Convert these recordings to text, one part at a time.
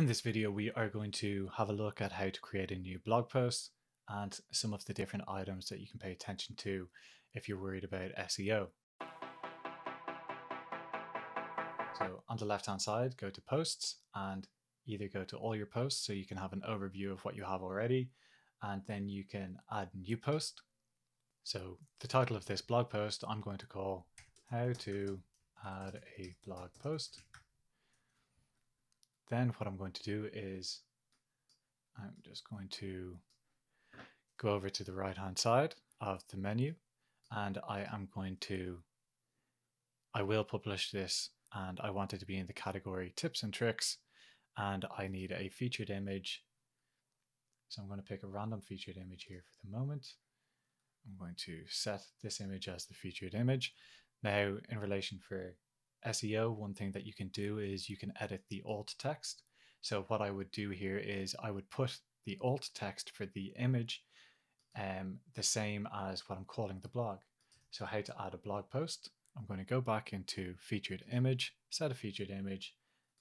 In this video, we are going to have a look at how to create a new blog post and some of the different items that you can pay attention to if you're worried about SEO. So on the left-hand side, go to posts and either go to all your posts so you can have an overview of what you have already, and then you can add new post. So the title of this blog post, I'm going to call how to add a blog post. Then what I'm going to do is I'm just going to go over to the right-hand side of the menu, and I will publish this, and I want it to be in the category tips and tricks, and I need a featured image. So I'm going to pick a random featured image here for the moment. I'm going to set this image as the featured image. Now, in relation for SEO, one thing that you can do is you can edit the alt text. So what I would do here is I would put the alt text for the image the same as what I'm calling the blog. So how to add a blog post. I'm going to go back into featured image, set a featured image,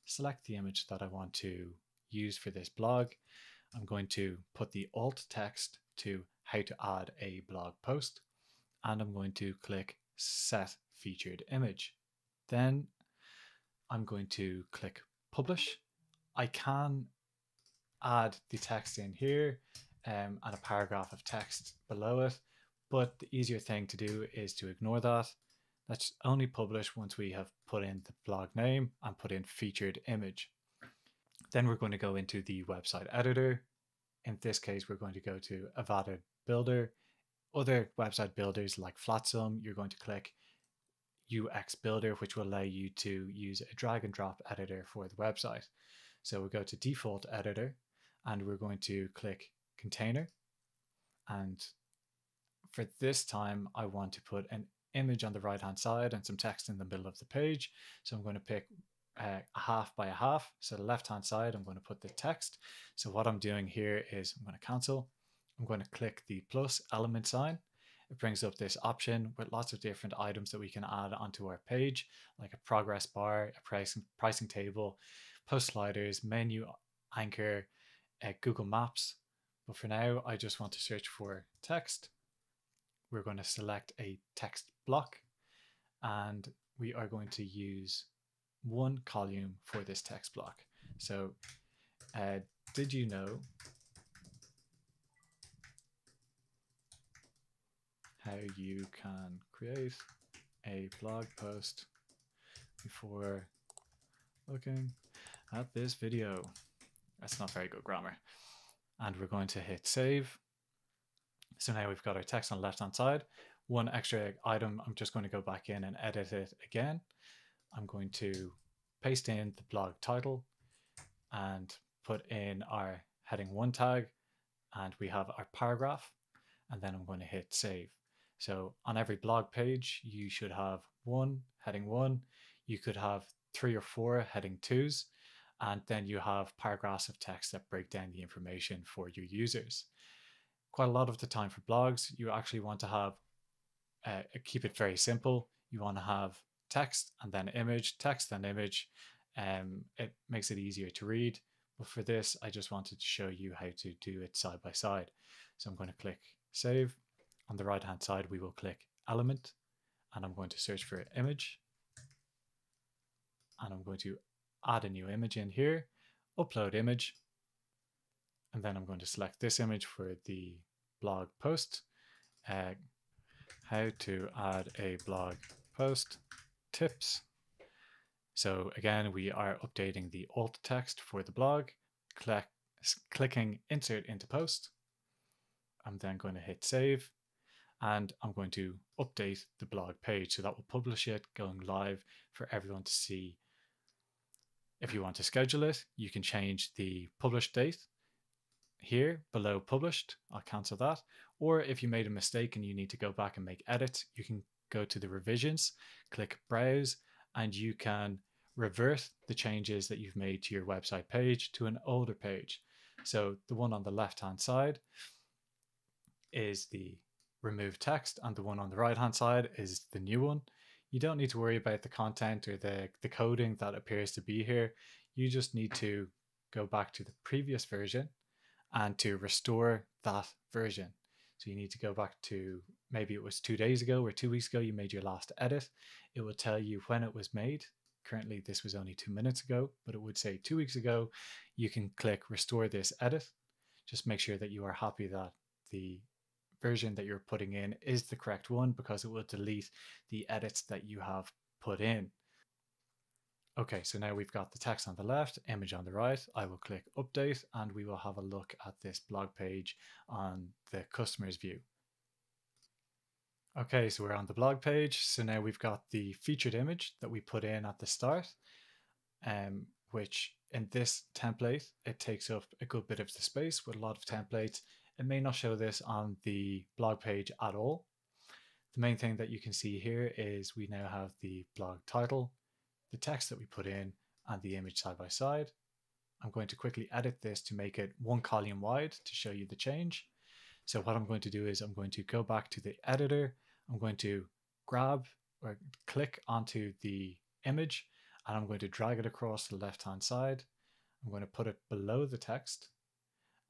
select the image that I want to use for this blog. I'm going to put the alt text to how to add a blog post, and I'm going to click set featured image. Then I'm going to click publish. I can add the text in here and a paragraph of text below it, but the easier thing to do is to ignore that. Let's only publish once we have put in the blog name and put in featured image. Then we're going to go into the website editor. In this case, we're going to go to Avada Builder. Other website builders like Flatsome, you're going to click UX builder, which will allow you to use a drag and drop editor for the website. So we'll go to default editor, and we're going to click container. And for this time, I want to put an image on the right hand side and some text in the middle of the page. So I'm going to pick a half by a half. So the left hand side, I'm going to put the text. So what I'm doing here is I'm going to cancel. I'm going to click the plus element sign. It brings up this option with lots of different items that we can add onto our page, like a progress bar, a pricing table, post sliders, menu, anchor, Google Maps. But for now, I just want to search for text. We're going to select a text block, and we are going to use one column for this text block. So did you know how you can create a blog post before looking at this video? That's not very good grammar. And we're going to hit save. So now we've got our text on the left hand side. One extra item, I'm just going to go back in and edit it again. I'm going to paste in the blog title and put in our heading 1 tag, and we have our paragraph, and then I'm going to hit save. So on every blog page, you should have one heading 1. You could have 3 or 4 heading 2s, and then you have paragraphs of text that break down the information for your users. Quite a lot of the time for blogs, you actually want to have, keep it very simple. You want to have text and then image, text and image. It makes it easier to read. But for this, I just wanted to show you how to do it side by side. So I'm going to click save. On the right hand side, we will click element, and I'm going to search for image, and I'm going to add a new image in here, upload image, and then I'm going to select this image for the blog post, how to add a blog post tips. So again, we are updating the alt text for the blog, clicking insert into post. I'm then going to hit save, and I'm going to update the blog page. So that will publish it going live for everyone to see. If you want to schedule it, you can change the published date here below published. I'll cancel that. Or if you made a mistake and you need to go back and make edits, you can go to the revisions, click browse, and you can revert the changes that you've made to your website page to an older page. So the one on the left-hand side is the remove text, and the one on the right hand side is the new one. You don't need to worry about the content or the coding that appears to be here. You just need to go back to the previous version and to restore that version. So you need to go back to, maybe it was 2 days ago or 2 weeks ago you made your last edit. It will tell you when it was made. Currently this was only 2 minutes ago, but it would say 2 weeks ago. You can click restore this edit. Just make sure that you are happy that the version that you're putting in is the correct one, because it will delete the edits that you have put in. Okay, so now we've got the text on the left, image on the right. I will click update and we will have a look at this blog page on the customer's view. Okay, so we're on the blog page. So now we've got the featured image that we put in at the start, which in this template, it takes up a good bit of the space with a lot of templates. It may not show this on the blog page at all. The main thing that you can see here is we now have the blog title, the text that we put in, and the image side by side. I'm going to quickly edit this to make it one column wide to show you the change. So what I'm going to do is I'm going to go back to the editor. I'm going to grab or click onto the image and I'm going to drag it across the left-hand side. I'm going to put it below the text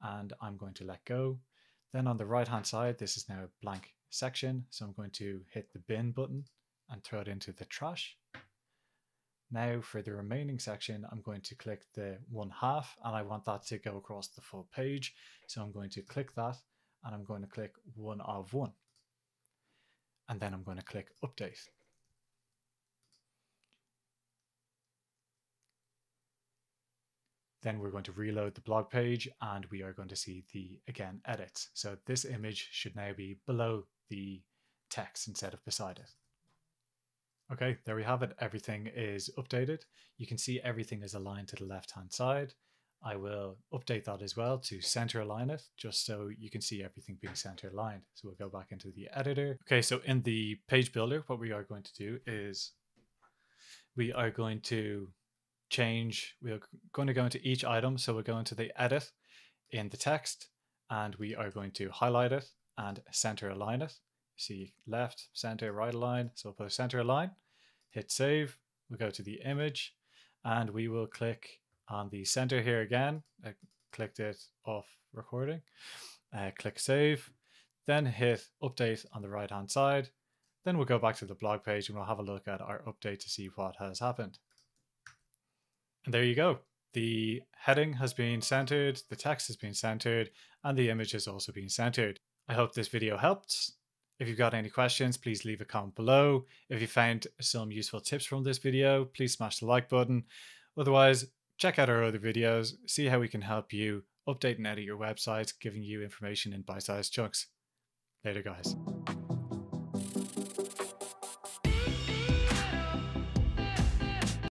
and I'm going to let go. Then on the right-hand side, this is now a blank section. So I'm going to hit the bin button and throw it into the trash. Now for the remaining section, I'm going to click the one half and I want that to go across the full page. So I'm going to click that and I'm going to click one of one. And then I'm going to click update. Then we're going to reload the blog page and we are going to see the, again, edits. So this image should now be below the text instead of beside it. Okay, there we have it. Everything is updated. You can see everything is aligned to the left-hand side. I will update that as well to center align it, just so you can see everything being center aligned. So we'll go back into the editor. Okay, so in the page builder, what we are going to do is we are going to change, we're going to go into each item. So we'll go into the edit in the text and we are going to highlight it and center align it. See left, center, right align. So we'll put a center align, hit save. We'll go to the image and we will click on the center here again. I clicked it off recording. Click save, then hit update on the right hand side. Then we'll go back to the blog page and we'll have a look at our update to see what has happened. And there you go. The heading has been centered, the text has been centered, and the image has also been centered. I hope this video helped. If you've got any questions, please leave a comment below. If you found some useful tips from this video, please smash the like button. Otherwise, check out our other videos, see how we can help you update and edit your website, giving you information in bite-sized chunks. Later, guys.